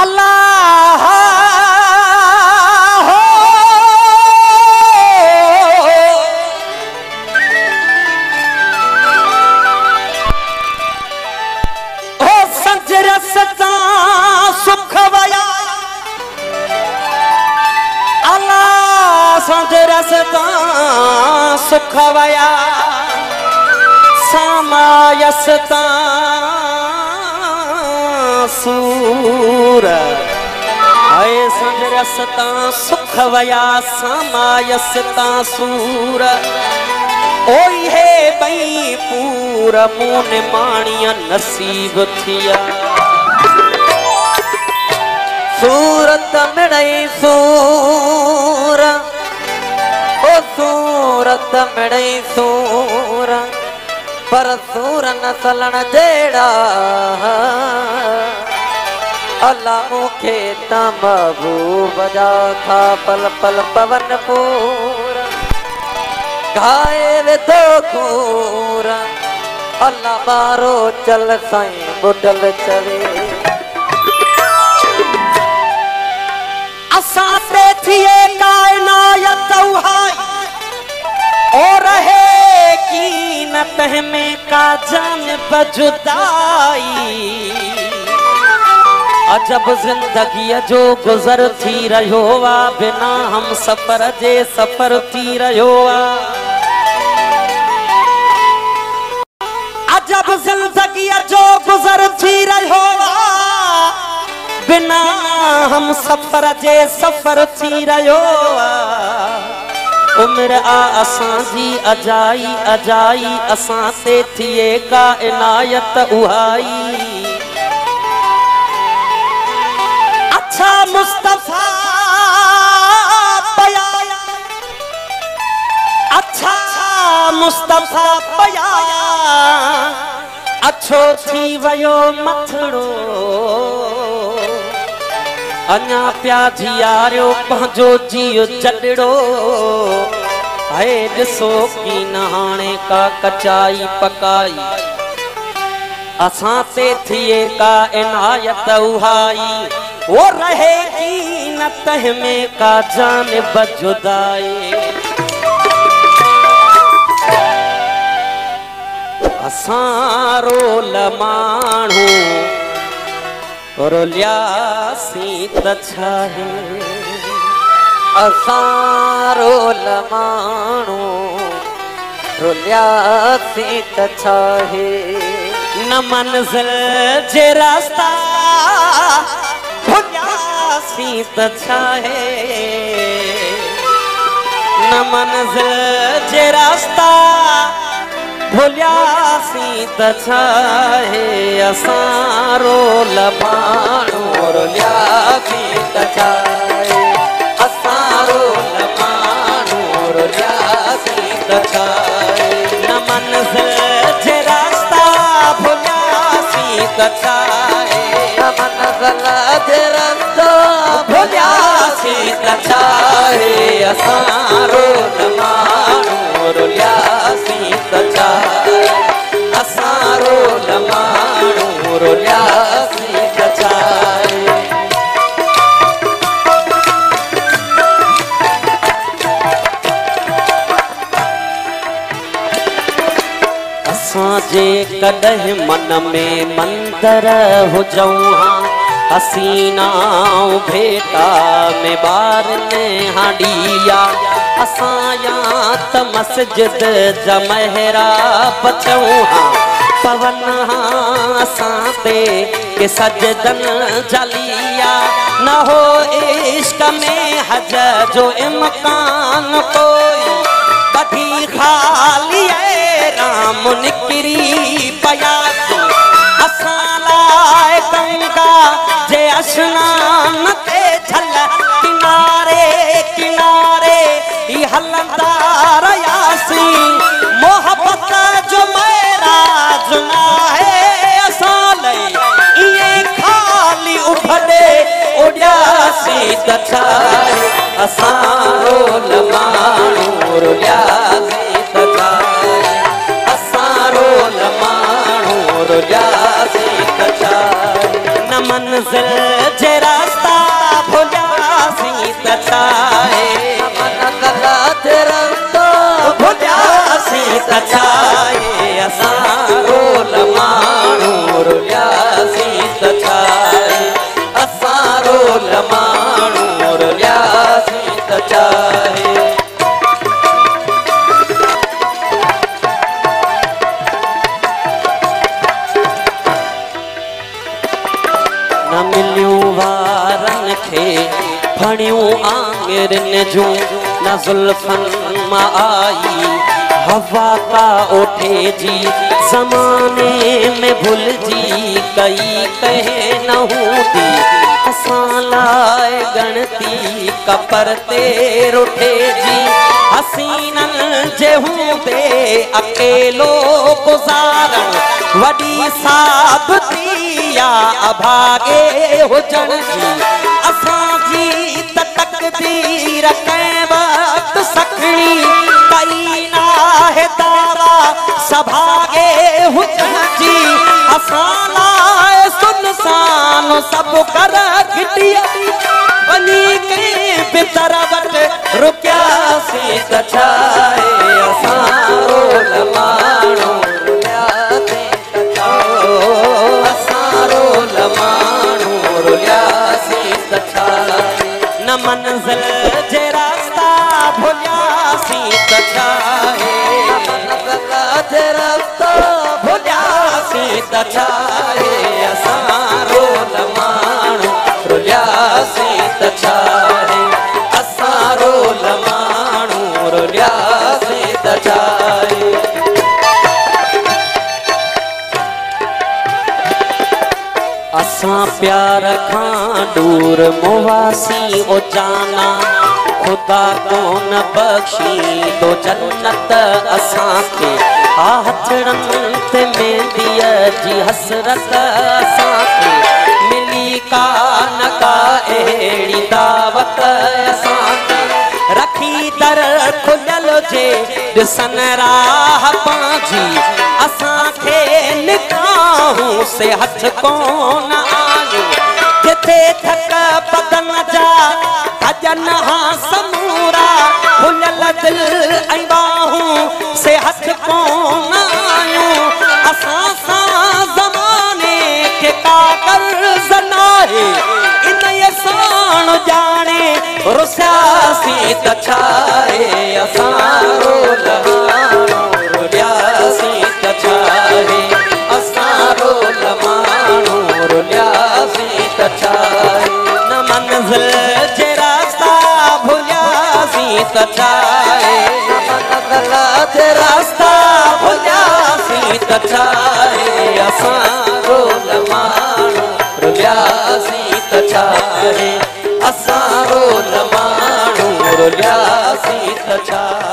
अल्लाह हो हो संजर सचा सुख वया अल्लाह संजर सचा सुख वया समायसता सूर आए संजरसता सुख वया समायसता सूर ओई है बई पूरा मोन माणिया नसीब थिया सूरत मिड़ई सूर ओ सूरत मिड़ई सूर पर सूर न सलण जेड़ा अल्लाह मुखे महबूब जा था पल पल पवन पूर गाए वे तो खूर अल्लाह बारो चल साईं बुडल चले असा पे थिए कायनात उहाई ओ रहे की न पहमे का जान बजुदाई अजब जिंदगी जो गुजर थी रहो आ बिना हम सफर जे सफर थी रहो आ अजब जिंदगी जो गुजर थी रहो आ बिना हम सफर जे सफर थी रहो आ उम्र आ असां जी अजाई अजाई असां से थिए का इनायत उहाई मुस्तफा बयाया अच्छा मुस्तफा बयाया अच्छो थी वयो मथड़ो अन्या प्या जियारियो पंहिंजो जीव चडड़ो हे ॾिसो की नहाणे का कचाई पकाई असां ते थिए का इनायत उहाई वो रहेगी न तहमे का जानब जुदाई असारो लमाणू रोलियासी त छाहे असारो लमाणू रोलियासी त छाहे न मंजिल जे रास्ता सीत छाहे न मंजिल जे रास्ता भुलिया सीत छाहे असारो लबाणो रोलिया सीत छाहे असारो लबाणो रोलिया सीत छाहे न मंजिल जे रास्ता भुलिया सीत छाहे न मंजिल जे रास्ता चाहे असारो लमाणो रोलियासी चाहे असारो लमाणो रोलियासी चाहे असां जे कॾहिं मन में मंदर हुजूं हां हसीना भेटा में बार ने हाडिया असाया त मस्जिद जा महरा पचूं हा पवन हा असां ते के सजदन जलिया न हो इश्क में हज जो इम्कान कोई कभी खाली ए राम निकरी पया स्नान ते छल किनारे किनारे ई हलंदा रयासी मोहब्बत जो मेरा जुना है असाले ये खाली उफड़े उड़यासी त छाए असारो लमाणो रोलियासी त छाए असारो लमाणो रोलियासी त छाए न मंजिल मुझे रास्ता भुला सी तताए, रास्ता भुला सी तताए, असारोल मारू रुला सी तताए, असारोल मारू रुला सी तताए। भणियों आंगरन जो न जुल्फन मा आई हवा का उठे जी, जमाने में भूल जी कई कहे न होती, असालाए गणती कपर तेर उठे जी, हसीनन जे होते अकेलो गुजारण वडी साबती या अभागे हुजण जी, तकदीर कै वक्त सकड़ी कई ना है तारा सभागे हुजन जी, असाला सुनसान सब कर घटिया बनी के बितरवट रुकिया सी तछाए, असारो लमाणो रुलिया सी तछाओ, असारो लमाणो रुलिया सी तछाए, न मंजिल जे रास्ता भुलिया सी तछाए, जे रास्ता भुलिया सी तछाए, असारो लमाणो रुलिया सी तछाए, असारो लमाणो रुलिया सी तछाए। असा प्यार खां दूर मुवासी ओ जाना, खुदा को न बख्शी दो जन्नत असा के, आहचड़न ते मेंदिया जी हसरत असा के, मिली का न का एड़ी दावत असा के, रखी दर खुलल जे दिसन राह पाजी, असा के निकाहों से हच कौन आयो, जिथे थक बदन जा भजन हाँ समूरा, खुलल दिल ऐं बाहों से हच कौन आयो, असा सा जमाने के काकर जनाए, इन ये साण जाने रुस्या सी तछाए, असारो लमाणो रुलिया सी तछाए, असारो लमाणो रुलिया सी तछाए, न मंजिल जे रास्ता भुलिया सी तछाए, न मंजिल जे रास्ता भुलिया सी तछाए, असारो लमाणो रुलिया सी तछाए, असारो लमाणो रुलिया सी तछाए।